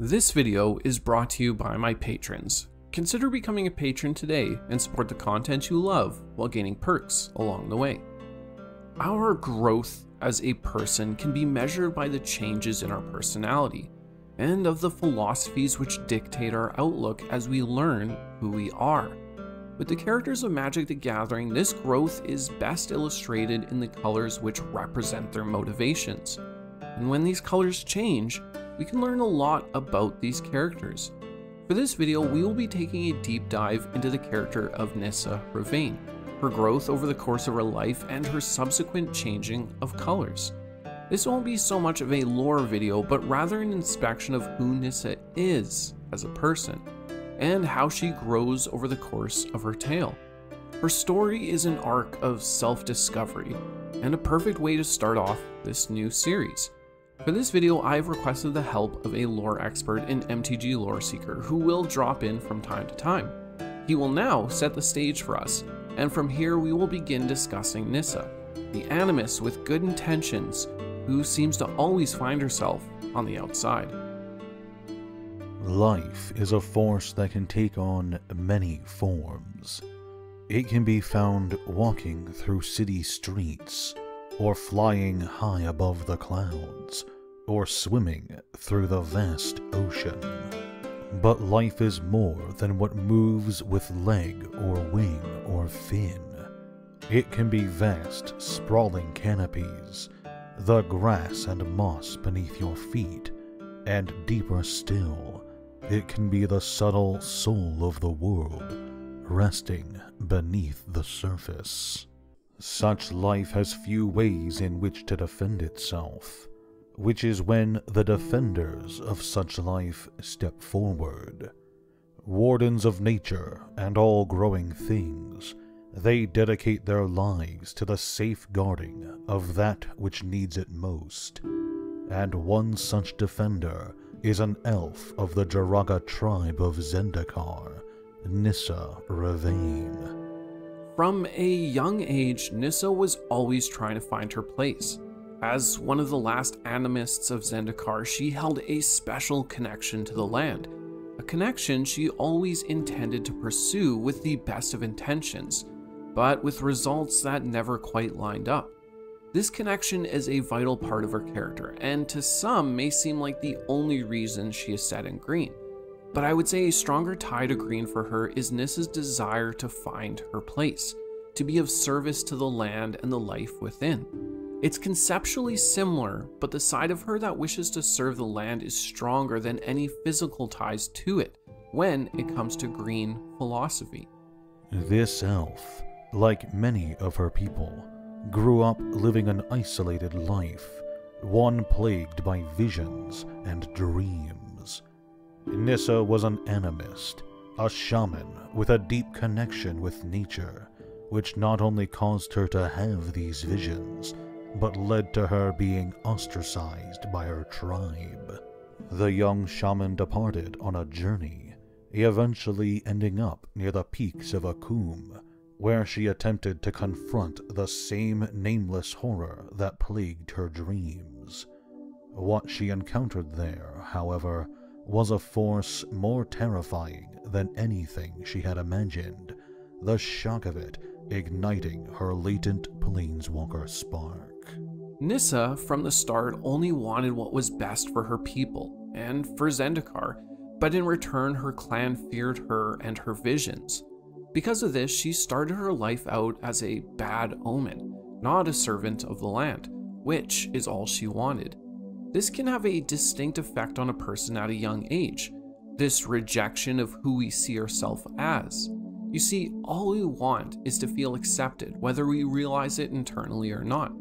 This video is brought to you by my patrons. Consider becoming a patron today and support the content you love while gaining perks along the way. Our growth as a person can be measured by the changes in our personality and of the philosophies which dictate our outlook as we learn who we are. With the characters of Magic: The Gathering, this growth is best illustrated in the colors which represent their motivations. And when these colors change, we can learn a lot about these characters. For this video, we will be taking a deep dive into the character of Nissa Revane, her growth over the course of her life, and her subsequent changing of colors. This won't be so much of a lore video, but rather an inspection of who Nissa is as a person, and how she grows over the course of her tale. Her story is an arc of self-discovery, and a perfect way to start off this new series. For this video, I have requested the help of a lore expert in MTG Lore Seeker, who will drop in from time to time. He will now set the stage for us, and from here we will begin discussing Nissa, the animus with good intentions, who seems to always find herself on the outside. Life is a force that can take on many forms. It can be found walking through city streets, or flying high above the clouds, or swimming through the vast ocean. But life is more than what moves with leg or wing or fin. It can be vast, sprawling canopies, the grass and moss beneath your feet, and deeper still, it can be the subtle soul of the world, resting beneath the surface. Such life has few ways in which to defend itself, which is when the defenders of such life step forward. Wardens of nature and all growing things, they dedicate their lives to the safeguarding of that which needs it most. And one such defender is an elf of the Jaraga tribe of Zendikar, Nissa Revane. From a young age, Nissa was always trying to find her place. As one of the last animists of Zendikar, she held a special connection to the land, a connection she always intended to pursue with the best of intentions, but with results that never quite lined up. This connection is a vital part of her character, and to some may seem like the only reason she is set in green. But I would say a stronger tie to green for her is Nissa's desire to find her place, to be of service to the land and the life within. It's conceptually similar, but the side of her that wishes to serve the land is stronger than any physical ties to it when it comes to green philosophy. This elf, like many of her people, grew up living an isolated life, one plagued by visions and dreams. Nissa was an animist, a shaman with a deep connection with nature, which not only caused her to have these visions, but led to her being ostracized by her tribe. The young shaman departed on a journey, eventually ending up near the peaks of Akoum, where she attempted to confront the same nameless horror that plagued her dreams. What she encountered there, however, was a force more terrifying than anything she had imagined, the shock of it igniting her latent planeswalker spark. Nissa, from the start, only wanted what was best for her people, and for Zendikar, but in return her clan feared her and her visions. Because of this, she started her life out as a bad omen, not a servant of the land, which is all she wanted. This can have a distinct effect on a person at a young age, this rejection of who we see ourselves as. You see, all we want is to feel accepted, whether we realize it internally or not.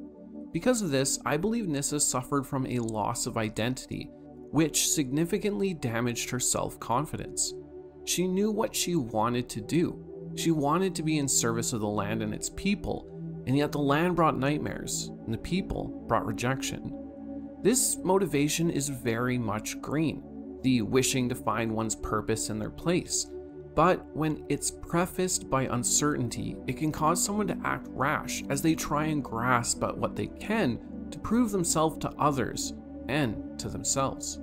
Because of this, I believe Nissa suffered from a loss of identity, which significantly damaged her self-confidence. She knew what she wanted to do. She wanted to be in service of the land and its people, and yet the land brought nightmares, and the people brought rejection. This motivation is very much green, the wishing to find one's purpose and their place, but when it's prefaced by uncertainty, it can cause someone to act rash as they try and grasp at what they can to prove themselves to others and to themselves.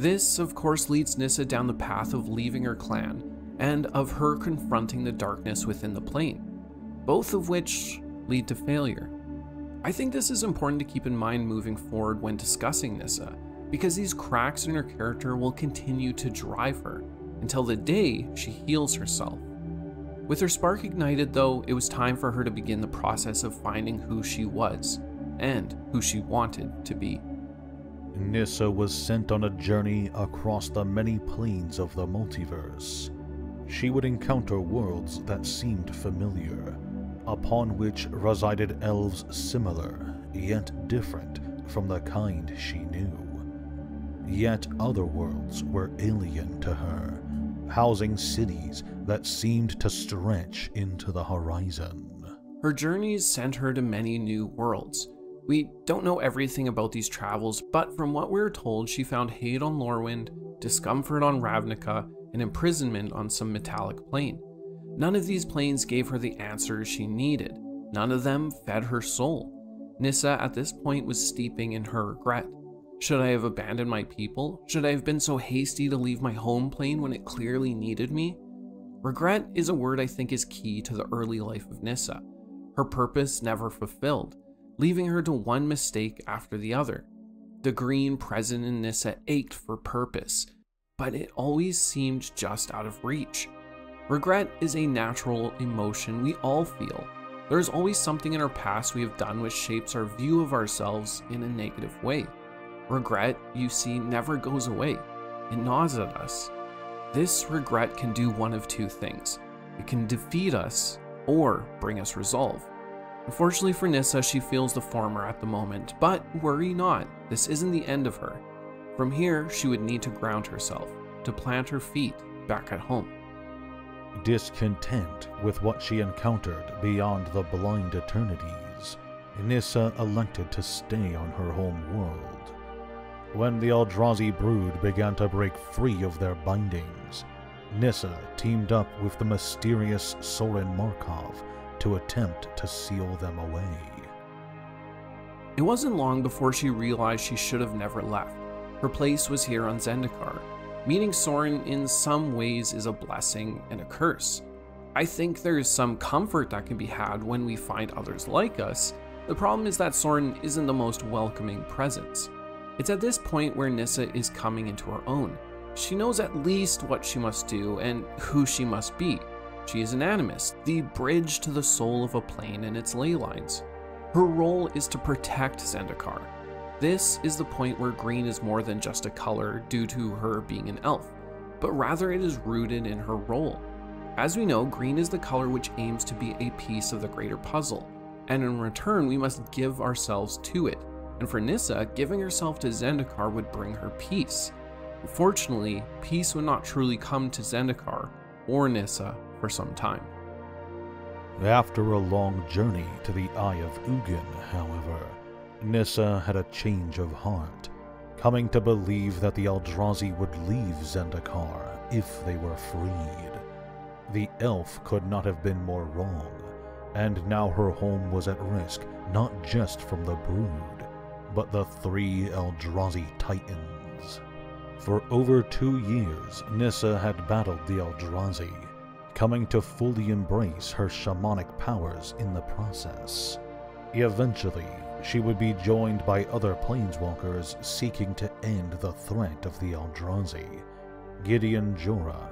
This, of course, leads Nissa down the path of leaving her clan, and of her confronting the darkness within the plane, both of which lead to failure. I think this is important to keep in mind moving forward when discussing Nissa, because these cracks in her character will continue to drive her, until the day she heals herself. With her spark ignited though, it was time for her to begin the process of finding who she was, and who she wanted to be. Nissa was sent on a journey across the many planes of the multiverse. She would encounter worlds that seemed familiar, upon which resided elves similar, yet different from the kind she knew. Yet other worlds were alien to her, housing cities that seemed to stretch into the horizon. Her journeys sent her to many new worlds. We don't know everything about these travels, but from what we're told, she found hate on Lorwind, discomfort on Ravnica, and imprisonment on some metallic plane. None of these planes gave her the answers she needed. None of them fed her soul. Nissa at this point was steeping in her regret. Should I have abandoned my people? Should I have been so hasty to leave my home plane when it clearly needed me? Regret is a word I think is key to the early life of Nissa. Her purpose never fulfilled, leaving her to one mistake after the other. The green present in Nissa ached for purpose, but it always seemed just out of reach. Regret is a natural emotion we all feel. There is always something in our past we have done which shapes our view of ourselves in a negative way. Regret, you see, never goes away. It gnaws at us. This regret can do one of two things. It can defeat us or bring us resolve. Unfortunately for Nissa, she feels the former at the moment, but worry not, this isn't the end of her. From here, she would need to ground herself, to plant her feet back at home. Discontent with what she encountered beyond the blind eternities, Nissa elected to stay on her home world. When the Eldrazi brood began to break free of their bindings, Nissa teamed up with the mysterious Soren Markov to attempt to seal them away. It wasn't long before she realized she should have never left. Her place was here on Zendikar. Meeting Soren in some ways is a blessing and a curse. I think there is some comfort that can be had when we find others like us. The problem is that Soren isn't the most welcoming presence. It's at this point where Nissa is coming into her own. She knows at least what she must do and who she must be. She is an animist, the bridge to the soul of a plane and its ley lines. Her role is to protect Zendikar. This is the point where green is more than just a color due to her being an elf, but rather it is rooted in her role. As we know, green is the color which aims to be a piece of the greater puzzle, and in return we must give ourselves to it, and for Nissa, giving herself to Zendikar would bring her peace. Unfortunately, peace would not truly come to Zendikar or Nissa for some time. After a long journey to the Eye of Ugin, however, Nissa had a change of heart, coming to believe that the Eldrazi would leave Zendikar if they were freed. The elf could not have been more wrong, and now her home was at risk not just from the brood, but the three Eldrazi titans. For over 2 years, Nissa had battled the Eldrazi, coming to fully embrace her shamanic powers in the process. Eventually, she would be joined by other planeswalkers seeking to end the threat of the Eldrazi: Gideon Jura,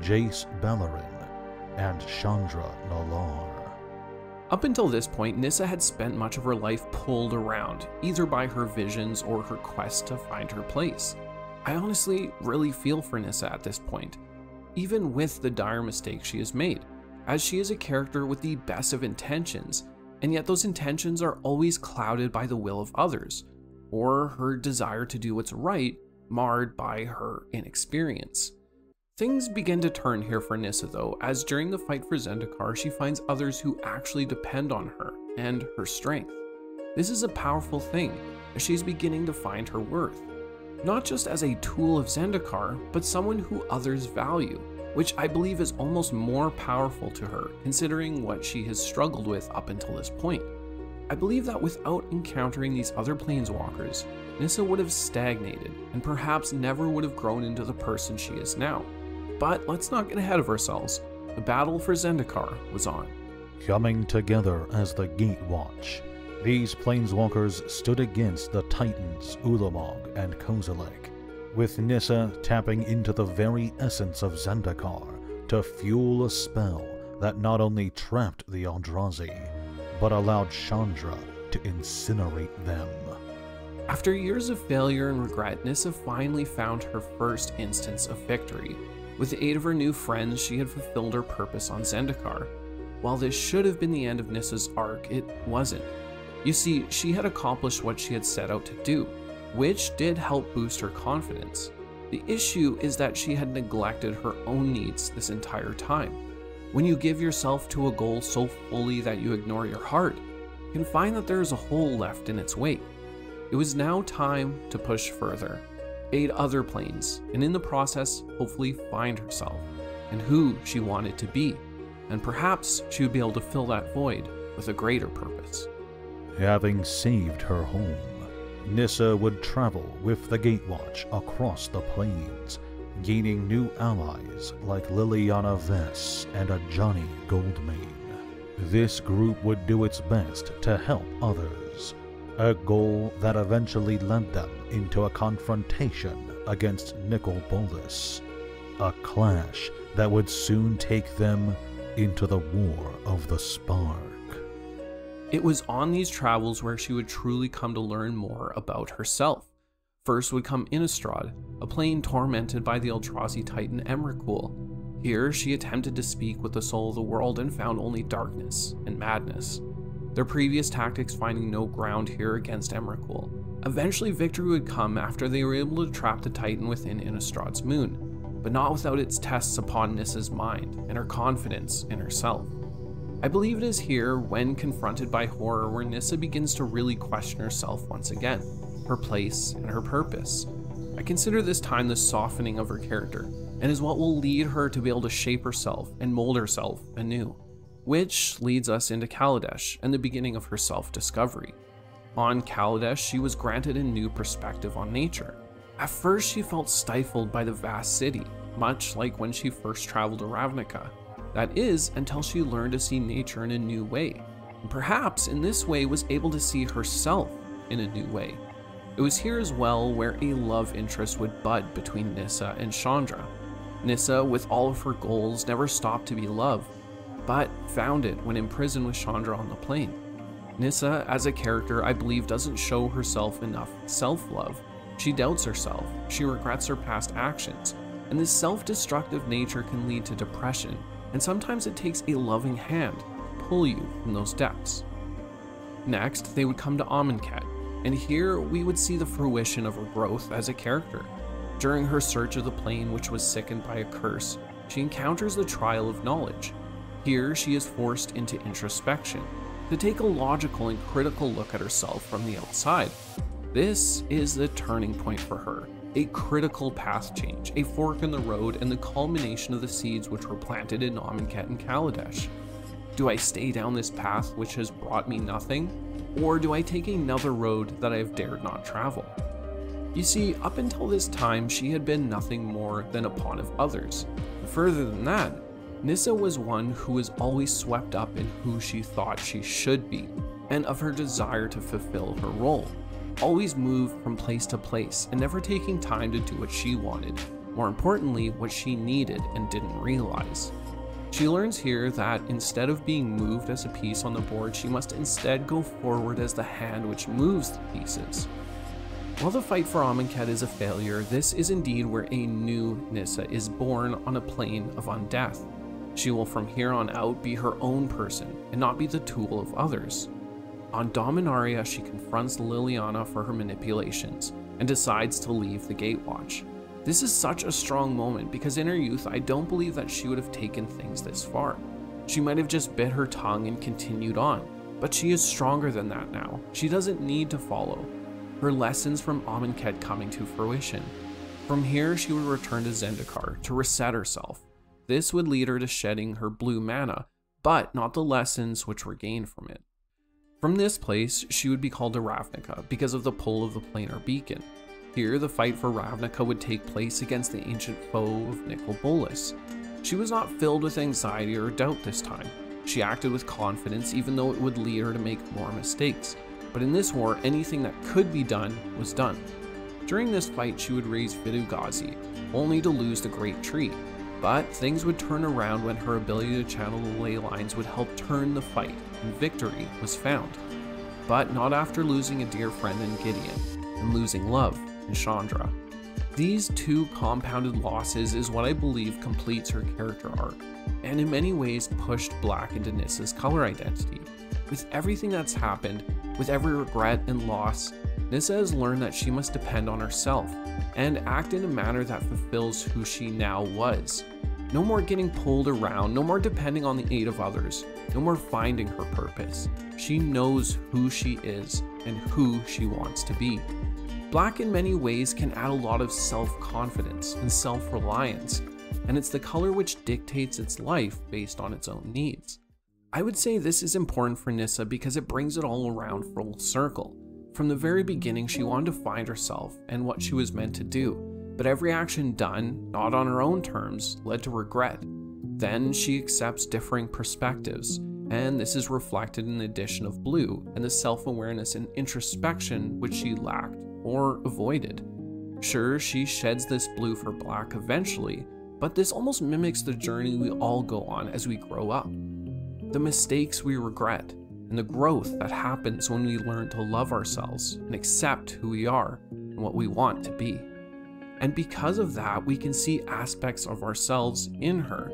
Jace Beleren, and Chandra Nalar. Up until this point, Nissa had spent much of her life pulled around, either by her visions or her quest to find her place. I honestly really feel for Nissa at this point, even with the dire mistake she has made, as she is a character with the best of intentions, and yet those intentions are always clouded by the will of others, or her desire to do what's right, marred by her inexperience. Things begin to turn here for Nissa though, as during the fight for Zendikar, she finds others who actually depend on her and her strength. This is a powerful thing, as she's beginning to find her worth, not just as a tool of Zendikar, but someone who others value, which I believe is almost more powerful to her, considering what she has struggled with up until this point. I believe that without encountering these other planeswalkers, Nissa would have stagnated and perhaps never would have grown into the person she is now. But let's not get ahead of ourselves. The battle for Zendikar was on. Coming together as the Gatewatch, these planeswalkers stood against the titans Ulamog and Kozilek, with Nissa tapping into the very essence of Zendikar to fuel a spell that not only trapped the Eldrazi, but allowed Chandra to incinerate them. After years of failure and regret, Nissa finally found her first instance of victory. With the aid of her new friends, she had fulfilled her purpose on Zendikar. While this should have been the end of Nissa's arc, it wasn't. You see, she had accomplished what she had set out to do, which did help boost her confidence. The issue is that she had neglected her own needs this entire time. When you give yourself to a goal so fully that you ignore your heart, you can find that there is a hole left in its wake. It was now time to push further, aid other planes, and in the process, hopefully find herself and who she wanted to be. And perhaps she would be able to fill that void with a greater purpose. Having saved her home, Nissa would travel with the Gatewatch across the plains, gaining new allies like Liliana Vess and a Johnny Goldmane. This group would do its best to help others, a goal that eventually led them into a confrontation against Nicol Bolas, a clash that would soon take them into the War of the Spark. It was on these travels where she would truly come to learn more about herself. First would come Innistrad, a plane tormented by the Eldrazi titan Emrakul. Here, she attempted to speak with the soul of the world and found only darkness and madness. Their previous tactics finding no ground here against Emrakul. Eventually, victory would come after they were able to trap the titan within Innistrad's moon, but not without its tests upon Nissa's mind and her confidence in herself. I believe it is here, when confronted by horror, where Nissa begins to really question herself once again, her place, and her purpose. I consider this time the softening of her character, and is what will lead her to be able to shape herself and mold herself anew, which leads us into Kaladesh and the beginning of her self-discovery. On Kaladesh, she was granted a new perspective on nature. At first, she felt stifled by the vast city, much like when she first traveled to Ravnica. That is, until she learned to see nature in a new way, and perhaps in this way was able to see herself in a new way. It was here as well where a love interest would bud between Nissa and Chandra. Nissa, with all of her goals, never stopped to be loved, but found it when imprisoned with Chandra on the plane. Nissa, as a character, I believe doesn't show herself enough self-love. She doubts herself, she regrets her past actions, and this self-destructive nature can lead to depression, and sometimes it takes a loving hand to pull you from those depths. Next, they would come to Amonkhet. And here we would see the fruition of her growth as a character. During her search of the plane, which was sickened by a curse, she encounters the trial of knowledge. Here she is forced into introspection, to take a logical and critical look at herself from the outside. This is the turning point for her, a critical path change, a fork in the road, and the culmination of the seeds which were planted in Amonkhet and Kaladesh. Do I stay down this path which has brought me nothing? Or do I take another road that I have dared not travel? You see, up until this time, she had been nothing more than a pawn of others. And further than that, Nissa was one who was always swept up in who she thought she should be, and of her desire to fulfill her role, always moved from place to place and never taking time to do what she wanted, more importantly, what she needed and didn't realize. She learns here that instead of being moved as a piece on the board, she must instead go forward as the hand which moves the pieces. While the fight for Amonkhet is a failure, this is indeed where a new Nissa is born on a plane of undeath. She will from here on out be her own person and not be the tool of others. On Dominaria, she confronts Liliana for her manipulations and decides to leave the Gatewatch. This is such a strong moment because in her youth, I don't believe that she would have taken things this far. She might have just bit her tongue and continued on, but she is stronger than that now. She doesn't need to follow. Her lessons from Amonkhet coming to fruition. From here, she would return to Zendikar to reset herself. This would lead her to shedding her blue mana, but not the lessons which were gained from it. From this place, she would be called to Ravnica because of the pull of the planar beacon. Here, the fight for Ravnica would take place against the ancient foe of Nicol Bolas. She was not filled with anxiety or doubt this time. She acted with confidence, even though it would lead her to make more mistakes. But in this war, anything that could be done was done. During this fight, she would raise Vidugazi, only to lose the Great Tree. But things would turn around when her ability to channel the ley lines would help turn the fight, and victory was found. But not after losing a dear friend in Gideon, and losing love in Chandra. These two compounded losses is what I believe completes her character arc, and in many ways pushed Black into Nissa's color identity. With everything that's happened, with every regret and loss, Nissa has learned that she must depend on herself, and act in a manner that fulfills who she now was. No more getting pulled around, no more depending on the aid of others, no more finding her purpose. She knows who she is, and who she wants to be. Black in many ways can add a lot of self-confidence and self-reliance, and it's the color which dictates its life based on its own needs. I would say this is important for Nissa because it brings it all around full circle. From the very beginning, she wanted to find herself and what she was meant to do, but every action done, not on her own terms, led to regret. Then she accepts differing perspectives, and this is reflected in the addition of blue and the self-awareness and introspection which she lacked or avoided. Sure, she sheds this blue for black eventually, but this almost mimics the journey we all go on as we grow up. The mistakes we regret, and the growth that happens when we learn to love ourselves and accept who we are and what we want to be. And because of that, we can see aspects of ourselves in her.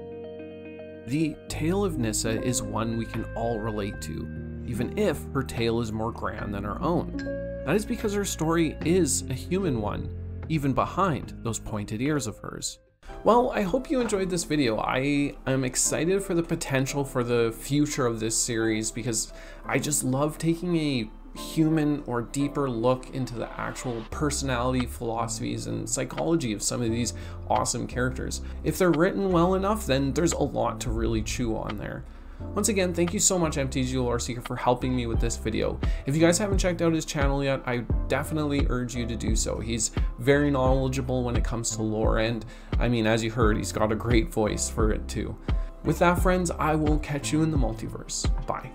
The tale of Nissa is one we can all relate to, even if her tale is more grand than our own. That is because her story is a human one, even behind those pointed ears of hers. Well, I hope you enjoyed this video. I am excited for the potential for the future of this series because I just love taking a human or deeper look into the actual personality, philosophies, and psychology of some of these awesome characters. If they're written well enough, then there's a lot to really chew on there. Once again, thank you so much MTG Lore Seeker for helping me with this video. If you guys haven't checked out his channel yet, I definitely urge you to do so. He's very knowledgeable when it comes to lore, and I mean, as you heard, he's got a great voice for it too. With that, friends, I will catch you in the multiverse. Bye.